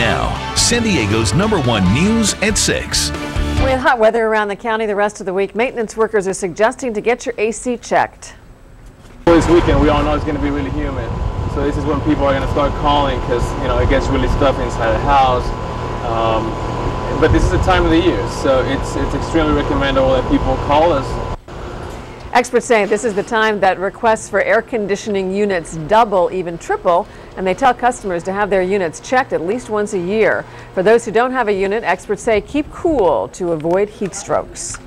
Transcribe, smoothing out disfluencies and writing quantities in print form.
now, San Diego's #1 news at 6. With hot weather around the county the rest of the week, maintenance workers are suggesting to get your AC checked. This weekend, we all know it's going to be really humid, so this is when people are going to start calling because, you know, it gets really stuffy inside the house. But this is the time of the year, so it's extremely recommendable that people call us. Experts say this is the time that requests for air conditioning units double, even triple, and they tell customers to have their units checked at least once a year. For those who don't have a unit, experts say keep cool to avoid heat strokes.